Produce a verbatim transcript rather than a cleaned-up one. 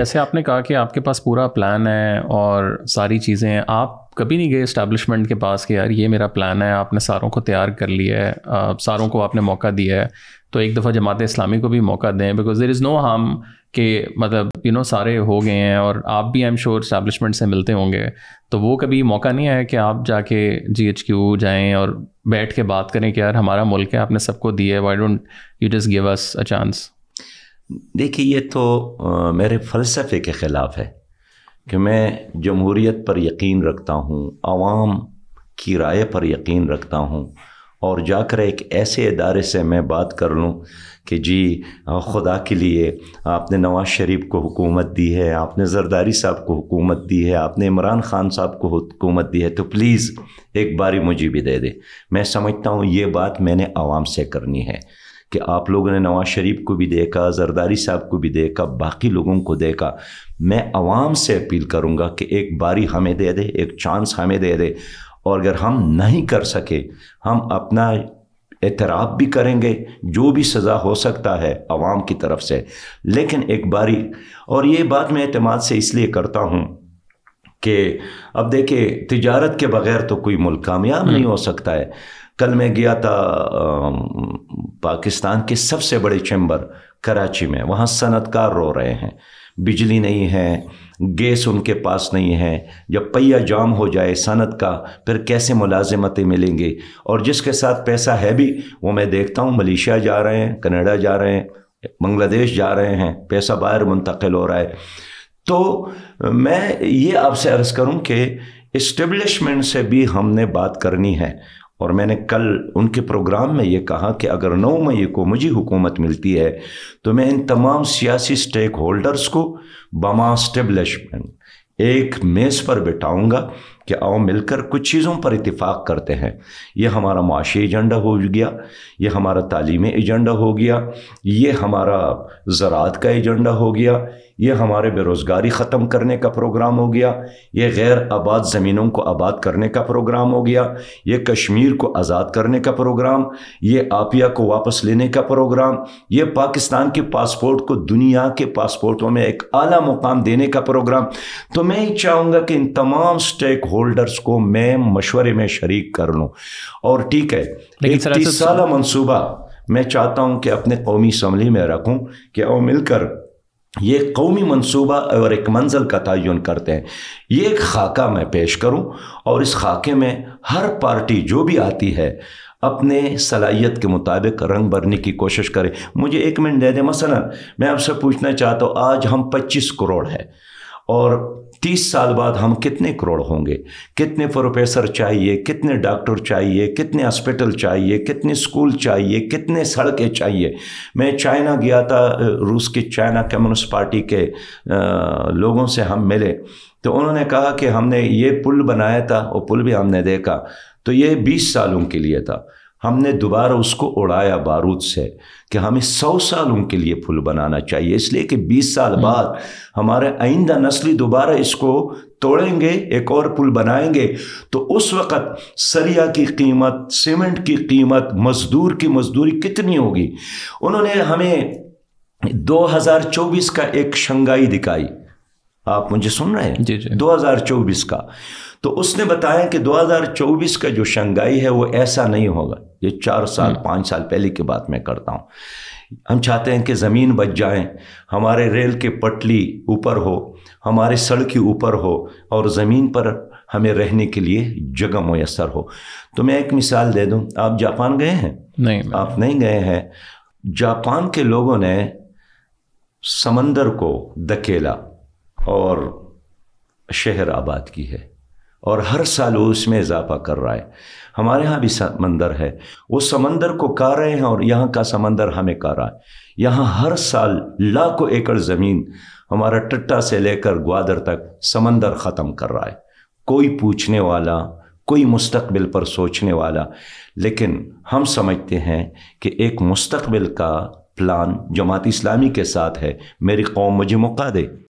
जैसे आपने कहा कि आपके पास पूरा प्लान है और सारी चीज़ें, आप कभी नहीं गए इस्टेब्लिशमेंट के पास कि यार ये मेरा प्लान है, आपने सारों को तैयार कर लिया है, सारों को आपने मौका दिया है, तो एक दफ़ा जमात-ए-इस्लामी को भी मौका दें, because there is no harm कि मतलब यू नो सारे हो गए हैं और आप भी आई एम श्योर इस्टेब्लिशमेंट से मिलते होंगे, तो वो कभी मौका नहीं आया कि आप जाके जी एच क्यू जाएँ और बैठ के बात करें कि यार हमारा मुल्क है, आपने सबको दिया है, why don't you just give us a chance? देखिए, ये तो आ, मेरे फ़लसफ़े के ख़िलाफ़ है कि मैं जमहूरीत पर यकीन रखता हूँ, आवाम की राय पर यकीन रखता हूँ, और जाकर एक ऐसे इदारे से मैं बात कर लूँ कि जी खुदा के लिए आपने नवाज शरीफ को हुकूमत दी है, आपने जरदारी साहब को हुकूमत दी है, आपने इमरान ख़ान साहब को हुकूमत दी है, तो प्लीज़ एक बारी मुझे भी दे दे। मैं समझता हूँ ये बात मैंने आवाम से करनी है कि आप लोगों ने नवाज़ शरीफ को भी देखा, जरदारी साहब को भी देखा, बाकी लोगों को देखा, मैं आवाम से अपील करूँगा कि एक बारी हमें दे दे, एक चांस हमें दे दे, और अगर हम नहीं कर सके हम अपना एतराब भी करेंगे, जो भी सज़ा हो सकता है आवाम की तरफ से, लेकिन एक बारी। और ये बात मैं एतमाद से इसलिए करता हूँ कि अब देखिए, तिजारत के बग़ैर तो कोई मुल्क कामयाब नहीं हो सकता है। कल मैं गया था पाकिस्तान के सबसे बड़े चैम्बर कराची में, वहाँ सनतकार रो रहे हैं, बिजली नहीं है, गैस उनके पास नहीं है, जब पहिया जाम हो जाए सनत का फिर कैसे मुलाजमतें मिलेंगी, और जिसके साथ पैसा है भी वो मैं देखता हूँ मलेशिया जा रहे हैं, कनाडा जा रहे हैं, बंगलादेश जा रहे हैं, पैसा बाहर मुंतकिल हो रहा है। तो मैं ये आपसे अर्ज़ करूँ कि इस्टेब्लिशमेंट से भी हमने बात करनी है, और मैंने कल उनके प्रोग्राम में ये कहा कि अगर नौ मई को मुझे हुकूमत मिलती है तो मैं इन तमाम सियासी स्टेक होल्डर्स को बमा इस्टेब्लिशमेंट एक मेज़ पर बिठाऊंगा कि आओ मिलकर कुछ चीज़ों पर इत्तेफाक करते हैं। ये हमारा माशी एजेंडा हो गया, ये हमारा तालीमी एजेंडा हो गया, ये हमारा ज़राअत का एजेंडा हो गया, ये हमारे बेरोज़गारी ख़त्म करने का प्रोग्राम हो गया, ये गैर आबाद ज़मीनों को आबाद करने का प्रोग्राम हो गया, ये कश्मीर को आज़ाद करने का प्रोग्राम, ये आपिया को वापस लेने का प्रोग्राम, ये पाकिस्तान के पासपोर्ट को दुनिया के पासपोर्टों में एक आला मुकाम देने का प्रोग्राम। तो मैं ही चाहूँगा कि इन तमाम स्टेक होल्डर्स को मैं मशवरे में शरीक कर लूँ। और ठीक है, एक तीस साला मनसूबा मैं चाहता हूँ कि अपने कौमी असम्बली में रखूँ कि और मिलकर ये कौमी मनसूबा और एक मंजिल का तयन करते हैं। ये एक खाका मैं पेश करूं और इस खाके में हर पार्टी जो भी आती है अपने सलाहियत के मुताबिक रंग भरने की कोशिश करे। मुझे एक मिनट दे दें। मसलन मैं आपसे पूछना चाहता हूं, आज हम पच्चीस करोड़ है और तीस साल बाद हम कितने करोड़ होंगे? कितने प्रोफेसर चाहिए, कितने डॉक्टर चाहिए, कितने हॉस्पिटल चाहिए, कितने स्कूल चाहिए, कितने सड़कें चाहिए? मैं चाइना गया था, रूस की चाइना कम्युनस्ट पार्टी के लोगों से हम मिले तो उन्होंने कहा कि हमने ये पुल बनाया था, वो पुल भी हमने देखा तो ये बीस सालों के लिए था, हमने दोबारा उसको उड़ाया बारूद से कि हमें सौ सालों के लिए पुल बनाना चाहिए, इसलिए कि बीस साल बाद हमारे आइंदा नस्ली दोबारा इसको तोड़ेंगे, एक और पुल बनाएंगे। तो उस वक़्त सरिया की कीमत, सीमेंट की कीमत, मज़दूर की मज़दूरी कितनी होगी? उन्होंने हमें दो हज़ार चौबीस का एक शंघाई दिखाई, आप मुझे सुन रहे हैं? जी जी। दो हज़ार चौबीस का, तो उसने बताया कि दो हज़ार चौबीस का जो शंघाई है वो ऐसा नहीं होगा। ये चार साल पाँच साल पहले की बात मैं करता हूँ। हम चाहते हैं कि ज़मीन बच जाए, हमारे रेल के पटली ऊपर हो, हमारे सड़कें ऊपर हो और ज़मीन पर हमें रहने के लिए जगह मुयसर हो। तो मैं एक मिसाल दे दूँ, आप जापान गए हैं? नहीं, आप नहीं गए हैं। जापान के लोगों ने समंदर को धकेला और शहर आबाद की है और हर साल वो उसमें इजाफा कर रहा है। हमारे यहाँ भी समंदर है, वो समंदर को का रहे हैं और यहाँ का समंदर हमें का रहा है। यहाँ हर साल लाखों एकड़ ज़मीन हमारा टट्टा से लेकर ग्वादर तक समंदर ख़त्म कर रहा है। कोई पूछने वाला, कोई मुस्तकबिल पर सोचने वाला। लेकिन हम समझते हैं कि एक मुस्तकबिल का प्लान जमात-ए-इस्लामी के साथ है। मेरी कौम मुझे मौका दे,